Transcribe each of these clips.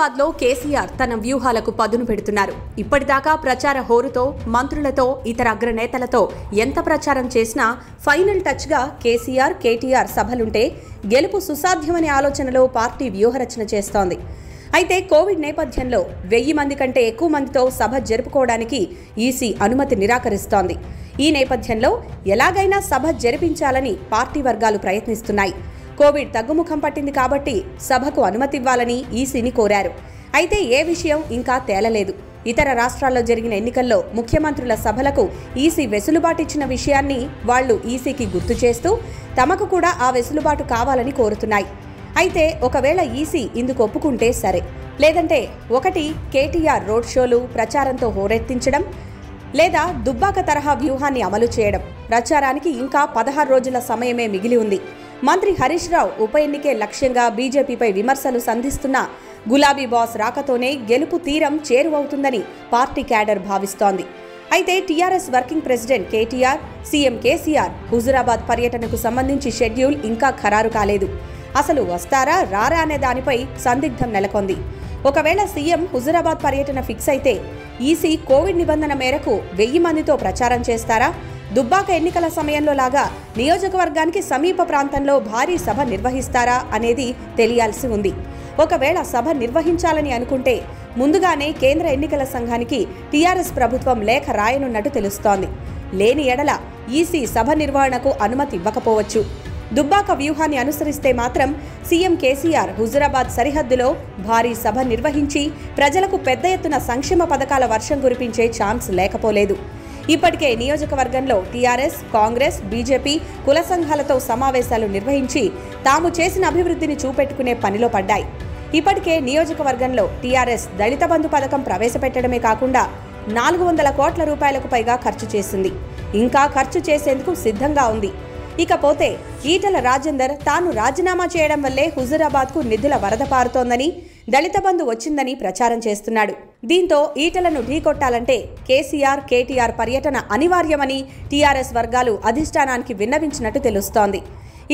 హుజూరాబాద్లో కేసీఆర్ తన వ్యూహాలకు పదును పెడుతున్నారు. ఇప్పటిదాకా ప్రచార హోరుతో మంత్రులతో ఇతర అగ్రనేతలతో ఎంత ప్రచారం చేసినా ఫైనల్ టచ్గా కేసీఆర్ కేటీఆర్ సభలుంటే గెలుపు సుసాధ్యమనే ఆలోచనలో పార్టీ వ్యూహరచన చేస్తోంది. అయితే కోవిడ్ నేపథ్యంలో 1000 మంది కంటే ఎక్కువ మందితో సభ జరుపుకోవడానికి ఈసీ అనుమతి నిరాకరిస్తోంది. ఈ నేపథ్యంలో ఎలాగైనా సభ జరిపించాలని పార్టీ వర్గాలు ప్రయత్నిస్తున్నాయి. కోవిడ్ తగ్గుముఖం పట్టింది కాబట్టి సభకు అనుమతి ఇవ్వాలని ఈసీని కోరారు. అయితే ఏ విషయం ఇంకా తేలలేదు. ఇతర రాష్ట్రాల్లో జరిగిన ఎన్నికల్లో ముఖ్యమంత్రుల సభలకు ఈసీ వెసులుబాటు ఇచ్చిన విషయాన్ని వాళ్లు ఈసీకి గుర్తు చేస్తూ తమకు కూడా ఆ వెసులుబాటు కావాలని కోరుతున్నాయి. అయితే ఒకవేళ ఈసీ ఇందుకు ఒప్పుకుంటే సరే, లేదంటే ఒకటి కేటీఆర్ రోడ్ షోలు ప్రచారంతో హోరెత్తించడం, లేదా దుబ్బాక తరహా వ్యూహాన్ని అమలు చేయడం. ప్రచారానికి ఇంకా 16 రోజుల సమయమే మిగిలి ఉంది. మంత్రి హరీష్ రావు ఉప ఎన్నికే లక్ష్యంగా బీజేపీపై విమర్శలు సంధిస్తున్న గులాబీ బాస్ రాకతోనే గెలుపు తీరం చేరువవుతుందని పార్టీ క్యాడర్ భావిస్తోంది. అయితే TRS working president KTR, CM KCR Huzurabad పర్యటనకు సంబంధించి షెడ్యూల్ ఇంకా ఖరారు కాలేదు. అసలు వస్తారా రారా అనే దానిపై సందిగ్ధం నెలకొంది. ఒకవేళ సీఎం హుజూరాబాద్ పర్యటన ఫిక్స్ అయితే ఈసీ కోవిడ్ నిబంధన మేరకు 1000 మందితో ప్రచారం చేస్తారా? దుబ్బాక ఎన్నికల సమయంలో లాగా నియోజకవర్గానికి సమీప ప్రాంతంలో భారీ సభ నిర్వహిస్తారా అనేది తెలియాల్సి ఉంది. ఒకవేళ సభ నిర్వహించాలని అనుకుంటే ముందుగానే కేంద్ర ఎన్నికల సంఘానికి టీఆర్ఎస్ ప్రభుత్వం లేఖ రాయనున్నట్టు తెలుస్తోంది. లేని ఎడల ఈసీ సభ నిర్వహణకు అనుమతి ఇవ్వకపోవచ్చు. దుబ్బాక వ్యూహాన్ని అనుసరిస్తే మాత్రం సీఎం కేసీఆర్ హుజూరాబాద్ సరిహద్దులో భారీ సభ నిర్వహించి ప్రజలకు పెద్ద ఎత్తున సంక్షేమ పథకాల వర్షం కురిపించే ఛాన్స్ లేకపోలేదు. ఇప్పటికే నియోజకవర్గంలో టీఆర్ఎస్, కాంగ్రెస్, బీజేపీ కుల సంఘాలతో సమావేశాలు నిర్వహించి తాము చేసిన అభివృద్ధిని చూపెట్టుకునే పనిలో పడ్డాయి. ఇప్పటికే నియోజకవర్గంలో టీఆర్ఎస్ దళిత బంధు పథకం ప్రవేశపెట్టడమే కాకుండా 400 కోట్ల రూపాయలకు పైగా ఖర్చు చేసింది. ఇంకా ఖర్చు చేసేందుకు సిద్ధంగా ఉంది. ఇకపోతే ఈటల రాజేందర్ తాను రాజీనామా చేయడం వల్లే హుజూరాబాద్కు నిధుల వరద పారుతోందని, దళిత బంధు వచ్చిందని ప్రచారం చేస్తున్నాడు. దీంతో ఈటలను ఢీకొట్టాలంటే కేసీఆర్ కేటీఆర్ పర్యటన అనివార్యమని టీఆర్ఎస్ వర్గాలు అధిష్టానానికి విన్నవించినట్టు తెలుస్తోంది.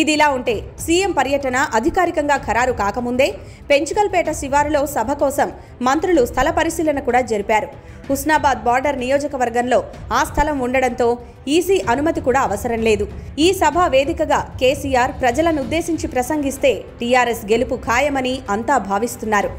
ఇదిలా ఉంటే సీఎం పర్యటన అధికారికంగా ఖరారు కాకముందే పెంచుకల్పేట శివారులో సభ కోసం మంత్రులు స్థల పరిశీలన కూడా జరిపారు. హుస్నాబాద్ బార్డర్ నియోజకవర్గంలో ఆ స్థలం ఉండడంతో ఈసీ అనుమతి కూడా అవసరం లేదు. ఈ సభ వేదికగా కేసీఆర్ ప్రజలనుద్దేశించి ప్రసంగిస్తే టీఆర్ఎస్ గెలుపు ఖాయమని అంతా భావిస్తున్నారు.